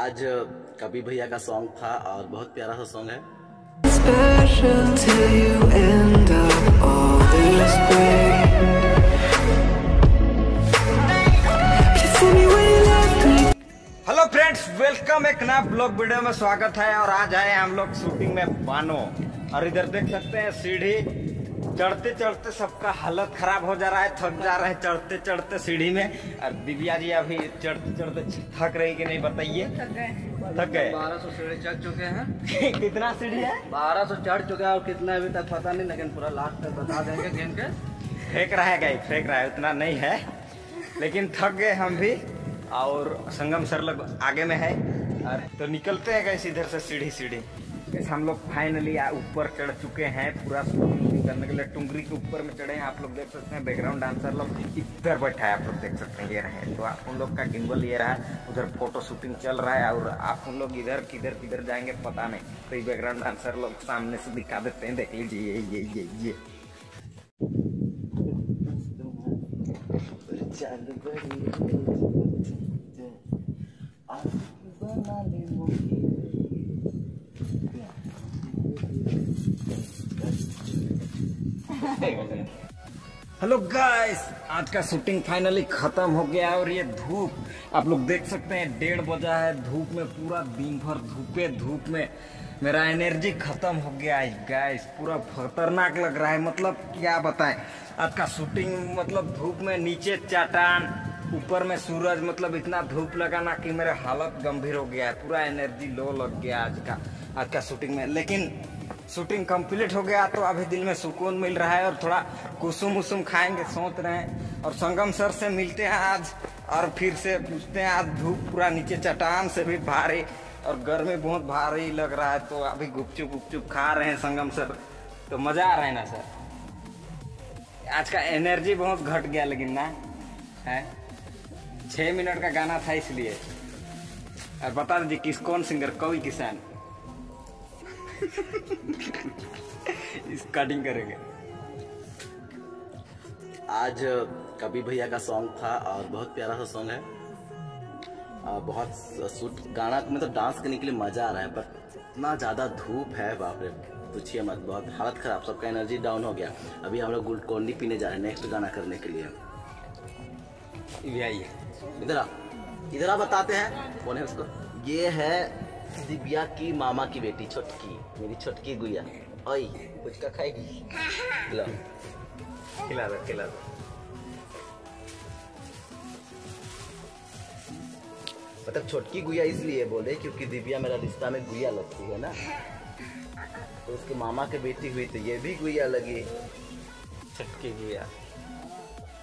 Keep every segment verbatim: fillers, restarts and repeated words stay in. आज कवि भैया का सॉन्ग था और बहुत प्यारा सा सॉन्ग है। हेलो फ्रेंड्स, वेलकम एक नया ब्लॉग वीडियो में स्वागत है। और आज आए हम लोग शूटिंग में बानो, और इधर देख सकते हैं सीढ़ी चढ़ते चढ़ते सबका हालत खराब हो जा रहा है, थक जा रहा है चढ़ते चढ़ते सीढ़ी में। और दिव्या जी अभी चढ़ते चढ़ते थक रही कि नहीं बताइए? थक गए, बारह सौ सीढ़ी चढ़ चुके हैं। कितना सीढ़ी है? बारह सौ चढ़ चुके हैं और कितना अभी तक पता नहीं, लेकिन पूरा लास्ट तक बता देंगे। गेंद के फेंक रहा है, गई फेंक रहा है, उतना नहीं है लेकिन थक गए हम भी। और संगम सर लोग आगे में है, और तो निकलते हैं गैस इधर से सीढ़ी सीढ़ी। हम लोग फाइनली ऊपर चढ़ चुके हैं, पूरा शूटिंग करने के लिए टुंगरी के ऊपर में चढ़े हैं। आप लोग देख सकते हैं बैकग्राउंड डांसर लोग इधर बैठा है, आप लोग देख सकते हैं ये रहे। तो आप उन लोग का गिम्बल ये रहा है, उधर फोटो शूटिंग चल रहा है और आप उन लोग इधर किधर किधर जाएंगे पता नहीं। तो ये बैकग्राउंड डांसर लोग सामने से दिखा देते हैं, देख लीजिए ये ये ये ये हेलो गाइस, आज का शूटिंग फाइनली खत्म हो गया। और ये धूप आप लोग देख सकते हैं, डेढ़ बजा है। धूप में पूरा दिन भर धूपे धूप में मेरा एनर्जी खत्म हो गया है गाइस, पूरा खतरनाक लग रहा है। मतलब क्या बताएं आज का शूटिंग, मतलब धूप में नीचे चट्टान ऊपर में सूरज, मतलब इतना धूप लगा ना कि मेरा हालत गंभीर हो गया है, पूरा एनर्जी लो लग गया आज का आज का शूटिंग में। लेकिन शूटिंग कंप्लीट हो गया तो अभी दिल में सुकून मिल रहा है, और थोड़ा कुसुम उसुम खाएंगे सोच रहे हैं। और संगम सर से मिलते हैं आज, और फिर से पूछते हैं। आज धूप पूरा नीचे चट्टान से भी भारी और गर्मी बहुत भारी लग रहा है, तो अभी गुपचुप गुपचुप खा रहे हैं संगम सर। तो मज़ा आ रहा है ना सर? आज का एनर्जी बहुत घट गया लेकिन ना है। छः मिनट का गाना था इसलिए। और बता दीजिए किस कौन सिंगर? कवि किशन। इस कटिंग करेंगे। आज कवि भैया का सॉन्ग था और बहुत प्यारा सा सॉन्ग है। आ, बहुत सूट गाना, मतलब डांस करने के लिए मजा आ रहा है, पर इतना ज़्यादा धूप है बाप रे पूछिए मत। बहुत हालत खराब, सबका एनर्जी डाउन हो गया। अभी हम लोग ग्लूकोन-डी पीने जा रहे हैं नेक्स्ट गाना करने के लिए। ये आइए इधर आ, इधर आ, बताते हैं कौन है उसको। ये है दिव्या की मामा की बेटी छोटकी, मेरी छोटकी गुड़िया। ओए कुछ का खाएगी? खिला खिला दो खिला दो। मतलब छोटकी गुड़िया इसलिए बोले क्योंकि दिव्या मेरा रिश्ता में गुड़िया लगती है ना, तो उसके मामा के बेटी हुई तो ये भी गुड़िया लगी, छोटकी गुड़िया।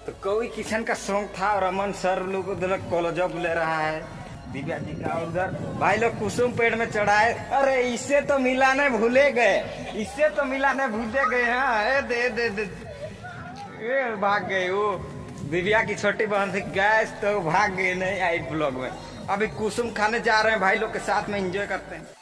तो कवि किशन का सॉन्ग था, और अमन सर लोग कॉलेज ऑफ ले रहा है दिव्या जी का। उधर भाई लोग कुसुम पेड़ में चढ़ाए। अरे इससे तो मिलाने भूले गए, इससे तो मिलाने भूले गए हैं। दे दे दे ए भाग गए, वो दिव्या की छोटी बहन थी गैस, तो भाग गए नहीं आई ब्लॉग में। अभी कुसुम खाने जा रहे हैं, भाई लोग के साथ में एंजॉय करते हैं।